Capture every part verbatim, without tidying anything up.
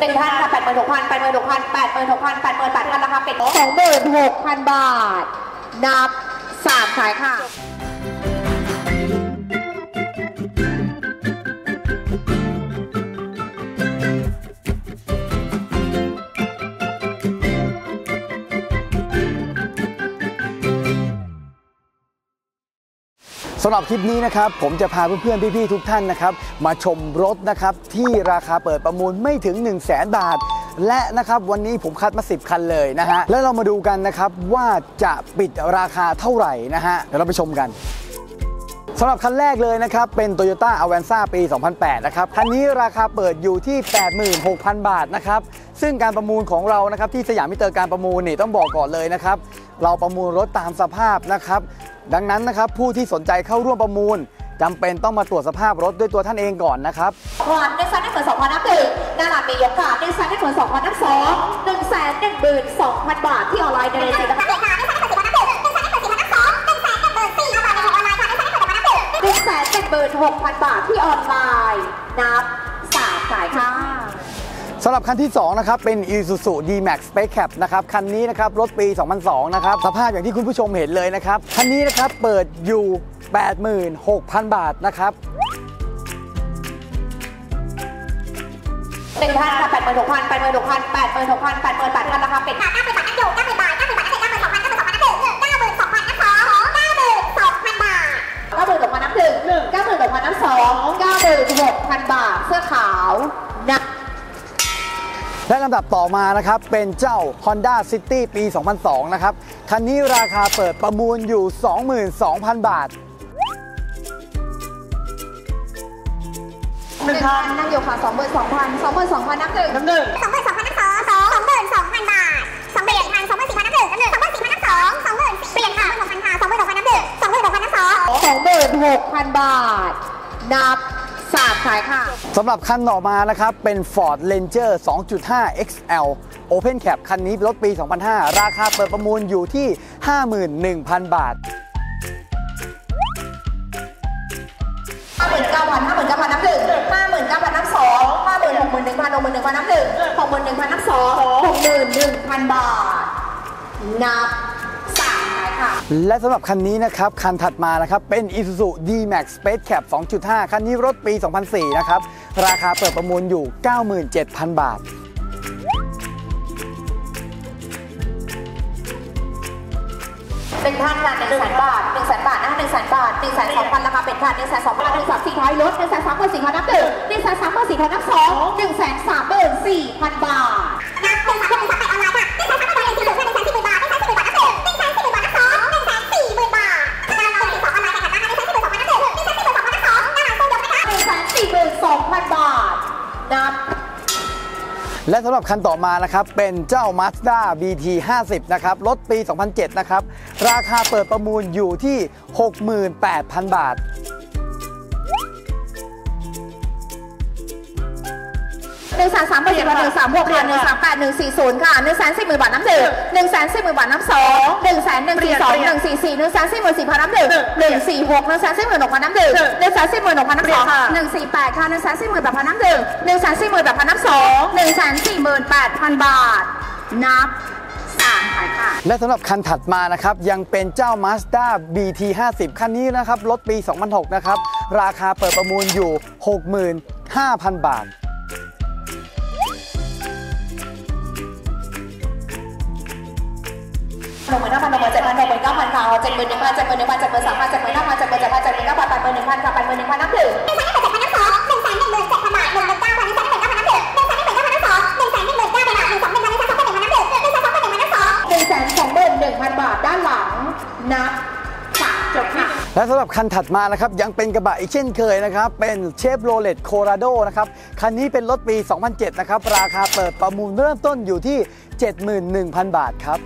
หนึ่งพันค่ะแปดหมื่นหกพันแปดหมื่นหกพันแปดหมื่นหกพันแปดหมื่นแปดพันราคาเป็นสองหมื่นหกพันบาทนับสามสายค่ะสำหรับคลิปนี้นะครับผมจะพาเพื่อนๆพี่ๆทุกท่านนะครับมาชมรถนะครับที่ราคาเปิดประมูลไม่ถึง หนึ่งแสน บาทและนะครับวันนี้ผมคัดมาสิบคันเลยนะฮะแล้วเรามาดูกันนะครับว่าจะปิดราคาเท่าไหร่นะฮะเดี๋ยวเราไปชมกันสำหรับคันแรกเลยนะครับเป็น Toyota Avanza ปี สองพันแปด นะครับคันนี้ราคาเปิดอยู่ที่ แปดหมื่นหกพัน บาทนะครับซึ่งการประมูลของเรานะครับที่สยามมิเตอร์การประมูลนี่ต้องบอกก่อนเลยนะครับเราประมูลรถตามสภาพนะครับดังนั้นนะครับผู้ที่สนใจเข้าร่วมประมูลจำเป็นต้องมาตรวจสภาพรถด้วยตัวท่านเองก่อนนะครับผ่อนในซันได้ส่วนสองพันนับหนึ่งหน้าหลักมียกขาดในซันได้ส่วนสองพันนับสองหนึ่งแสนหนึ่งหมื่นสองพันบาทที่ออนไลน์ในเดือนสิงหาคมค่ะในซันได้ส่วนสี่พันนับหนึ่งในซันได้ส่วนสี่พันนับสองหนึ่งแสนหนึ่งหมื่นสี่พันบาทในออนไลน์ค่ะในซันได้ส่วนสี่พันนับหนึ่งหนึ่งแสนหนึ่งหมื่นหกพันบาทที่ออนไลน์นับสามสายค่ะสำหรับคันที่สองนะครับเป็น Isuzu D Max สเปค Cab นะครับคันนี้นะครับรถปี สองพันสอง นะครับสภาพอย่างที่คุณผู้ชมเห็นเลยนะครับคันนี้นะครับเปิดอยู่ แปดหมื่นหกพัน บาทนะครับ หนึ่งพัน ค่ะ แปดหมื่นหกพัน แปดหมื่นหกพัน แปดหมื่นหกพัน แปดหมื่นแปดพัน ราคาเป็น เก้าหมื่น บาท เก้าหมื่น บาท เก้าหมื่น บาท เก้าหมื่น บาท เก้าหมื่น บาท เก้าหมื่น บาท เก้าหมื่น บาท เก้าหมื่น บาท เก้าหมื่น บาท เก้าหมื่น บาท เก้าหมื่น บาท เสื้อขาวนะและลำดับต่อมานะครับเป็นเจ้า Honda City ปี สองพันสอง นะครับคันนี้ราคาเปิดประมูลอยู่ สองหมื่นสองพัน บาท หนึ่งพัน นั่งอยู่ค่ะ สองหมื่นสองพัน สองหมื่นสองพัน นับหนึ่ง นับหนึ่ง สองหมื่นสองพัน นับสอง สองหมื่นสองพัน บาท สองหมื่นสี่พัน สองหมื่นสี่พัน นับหนึ่ง นับหนึ่ง สองหมื่นสี่พัน นับสอง สองหมื่นสี่พัน เปลี่ยนค่ะ สองหมื่นหกพัน ค่ะ สองหมื่นหกพัน นับหนึ่ง สองหมื่นหกพัน นับสอง สองหมื่นหกพัน บาท นับสำหรับคันต่อมานะครับเป็น Ford Ranger สองจุดห้า เอ็กซ์ แอล Open Cab คันนี้รถปี สองพันห้า ราคาเปิดประมูลอยู่ที่ ห้าหมื่นหนึ่งพัน บาท ห้าหมื่นเก้าพัน ห้าหมื่นเก้าพัน นับหนึ่ง ห้าหมื่นเก้าพัน นับสอง ห้าหมื่นหกพัน หกหมื่นหนึ่งพัน นับหนึ่ง หกหมื่นหนึ่งพัน นับสอง หกหมื่นหนึ่งพัน บาทนับและสำหรับคันนี้นะครับคันถัดมานะครับเป็น Isuzu D Max Space Cab สองจุดห้า คันนี้รถปี สองพันสี่ นะครับราคาเปิดประมูลอยู่ เก้าหมื่นเจ็ดพัน บาทเป็นพันบาทหนึ่งแสนบาทหนึ่งแสนบาทนะหนึ่งแสนบาทหนึ่งแสนสองพันราคาเป็นพันหนึ่งแสนสองพันหนึ่งแสนสี่ท้ายรถหนึ่งแสนสามหมื่นสี่พันนับหนึ่งหนึ่งแสนสามหมื่นสี่พันนับสองหนึ่งแสนสามหมื่นสี่พันบาทและสำหรับคันต่อมานะครับเป็นเจ้า Mazda บี ที ห้าสิบ นะครับรถปี สองพันเจ็ด นะครับราคาเปิดประมูลอยู่ที่ หกหมื่นแปดพัน บาท หนึ่งแสนสามหมื่น หนึ่งแสนสามหมื่น หนึ่งแสนแปดหมื่น หนึ่งแสนสี่หมื่น ค่ะ หนึ่งแสนสี่หมื่น บาท นับหนึ่ง หนึ่งแสนสี่หมื่น บาท นับสอง หนึ่งแสนหนึ่งหมื่นสี่พันสองร้อย หนึ่งแสนสี่หมื่น หนึ่งแสนสี่หมื่นสี่พัน นับหนึ่ง หนึ่งแสนสี่หมื่นหกพัน หนึ่งแสนสี่หมื่นหกพัน นับหนึ่ง หนึ่งแสนสี่หมื่นหกพัน นับสอง หนึ่งแสนสี่หมื่นแปดพัน ค่ะ หนึ่งแสนสี่หมื่นแปดพัน นับหนึ่ง หนึ่งแสนสี่หมื่นแปดพัน นับสอง หนึ่งแสนสี่หมื่นแปดพัน บาท นับและสำหรับคันถัดมานะครับยังเป็นเจ้า Mazda บี ที ห้าสิบ คันนี้นะครับรถปี สองพันหก นะครับราคาเปิดประมูลอยู่ หกหมื่นห้าพัน บาทหนึ่งหมื่นห้าพันหนึ่งหมื่นเจ็ดพันหนึ่งหมื่นเก้าพันค่ะเจ็ดหมื่นหนึ่งพันเจ็ดหมื่นหนึ่งพันเจ็ดหมื่นสามพันเจ็ดหมื่นห้าพันเจ็ดหมื่นเจ็ดพันเจ็ดหมื่นเก้าพันแปดหมื่นหนึ่งพันค่ะแปดหมื่นหนึ่งพันนับถือหนึ่งแสนหนึ่งหมื่นเจ็ดพันนับสองหนึ่งแสนหนึ่งหมื่นเจ็ดพันบาทหนึ่งหมื่นเก้าพันหนึ่งแสนหนึ่งหมื่นเก้าพันนับถือหนึ่งแสนหนึ่งหมื่นเก้าพันนับสองหนึ่งแสนหนึ่งหมื่นเก้าพันบาทหนึ่งสองหนึ่งพันหนึ่งสองหนึ่งพันนับถือหนึ่งสองสองหนึ่งพันนับสองหนึ่งแสนสองหมื่นหนึ่งพันบาทด้านหลังนับสามจบค่ะและสำหรับคันถัดมานะครับยังเป็นกระบะอีกเช่นเคยนะครับเป็นเชฟโรเลตโคโลราโดนะครับคันนี้เป็นรถปี สองพันเจ็ด นะครับราคาเปิดประมูลเริ่มต้นอยู่ที่ เจ็ดหมื่นหนึ่งพัน บาทครับ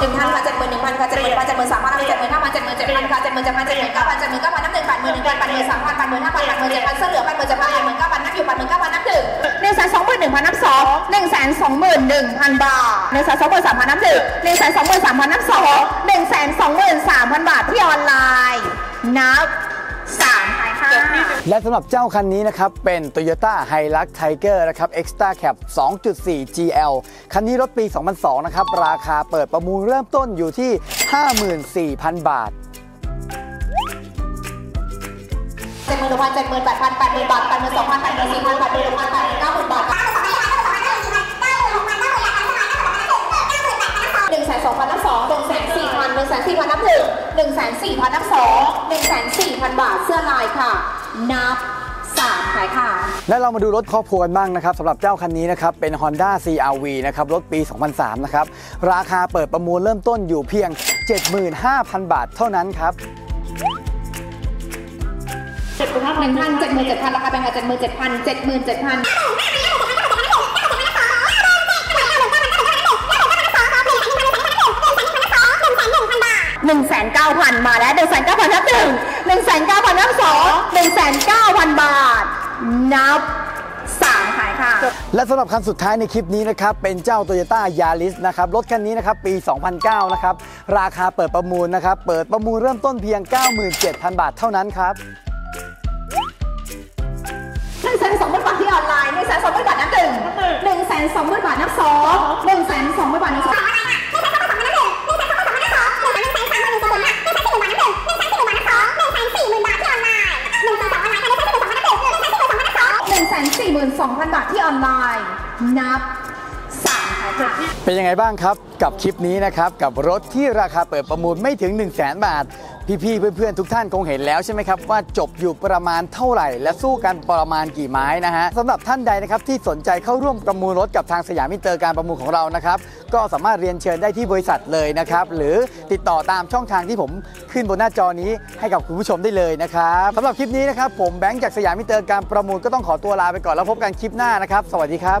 หนึ่งพันค่ะเจ็ดหมื่นหนึ่งพันค่ะเจ็ดหมื่นพันเจ็ดหมื่นสามพันเจ็ดหมื่นห้าพันเจ็ดหมื่นเจ็ดพันค่ะเจ็ดหมื่นเจ็ดพันเจ็ดหมื่นเก้าพันเจ็ดหมื่นเก้าพันนับหนึ่งแปดหมื่นหนึ่งพันแปดหมื่นสามพันแปดหมื่นห้าพันแปดหมื่นเจ็ดพันเสื้อเหลืองแปดหมื่นเจ็ดพันแปดหมื่นเก้าพันนับอยู่แปดหมื่นเก้าพันนับหนึ่งหนึ่งแสนสองหมื่นหนึ่งพันนับสองหนึ่งแสนสองหมื่นหนึ่งพันบาทหนึ่งแสนสองหมื่นสามพันนับหนึ่งหนึ่งแสนสองหมื่นสามพันนับสองหนึ่งแสนสองหมื่นสามพันบาทที่ออนไลน์นับสามค่ะ และสำหรับเจ้าคันนี้นะครับเป็น Toyota Hilux Tiger นะครับ Extra Cab สองจุดสี่ จี แอล คันนี้รถปีสองพันสองนะครับราคาเปิดประมูลเริ่มต้นอยู่ที่ ห้าหมื่นสี่พัน บาท เจ็ดหมื่น หนึ่งพัน เจ็ดหมื่น แปดพัน แปดหมื่น บาท แปดหมื่น สองพัน แปดหมื่น สี่พัน แปดหมื่น หกพัน แปดหมื่น เก้าหมื่น บาท หนึ่งแสนสองพัน สอง หนึ่งแสนสี่พัน หนึ่งแสนสี่พัน นับ หนึ่ง หนึ่งแสนสี่พัน นับ สอง หนึ่งแสนสี่พัน บาทเสื้อลายค่ะนับสามขายค่ะและเรามาดูรถครอบครัวกันบ้างนะครับสำหรับเจ้าคันนี้นะครับเป็น Honda ซี อาร์ วี นะครับรถปีสองพันสามนะครับราคาเปิดประมูลเริ่มต้นอยู่เพียง เจ็ดหมื่นห้าพัน บาทเท่านั้นครับ เจ็ดหมื่นห้าพัน เจ็ดหมื่นเจ็ดพัน ราคาเป็นไง เจ็ดหมื่นเจ็ดพัน เจ็ดหมื่นเจ็ดพันหนึ่งแสนเก้าพัน มาแล้ว หนึ่งแสนเก้าพัน นับ หนึ่ง หนึ่งแสนเก้าพัน นับ สอง หนึ่งแสนเก้าพัน บาทนับสามขายค่ะและสำหรับคันสุดท้ายในคลิปนี้นะครับเป็นเจ้า Toyota Yaris นะครับรถคันนี้นะครับปีสองพันเก้านะครับราคาเปิดประมูลนะครับเปิดประมูลเริ่มต้นเพียง เก้าหมื่นเจ็ดพัน บาทเท่านั้นครับ หนึ่งแสนสองหมื่น บาทที่ออนไลน์ หนึ่งแสนสองหมื่น บาทนับ หนึ่ง หนึ่งแสนสองหมื่น บาทนับ สอง หนึ่งแสนสองหมื่น บาทนับ สามหนึ่งแสนสี่หมื่นสองพัน บาทที่ออนไลน์นับสามค่ะเป็นยังไงบ้างครับกับคลิปนี้นะครับกับรถที่ราคาเปิดประมูลไม่ถึง หนึ่งแสน บาทพี่ๆเพื่อนๆทุกท่านคงเห็นแล้วใช่ไหมครับว่าจบอยู่ประมาณเท่าไหร่และสู้กันประมาณกี่ไม้นะฮะสำหรับท่านใดนะครับที่สนใจเข้าร่วมประมูลรถกับทางสยามมิเตอร์การประมูลของเรานะครับก็สามารถเรียนเชิญได้ที่บริษัทเลยนะครับหรือติดต่อตามช่องทางที่ผมขึ้นบนหน้าจอนี้ให้กับคุณผู้ชมได้เลยนะครับสำหรับคลิปนี้นะครับผมแบงค์จากสยามมิเตอร์การประมูลก็ต้องขอตัวลาไปก่อนแล้วพบกันคลิปหน้านะครับสวัสดีครับ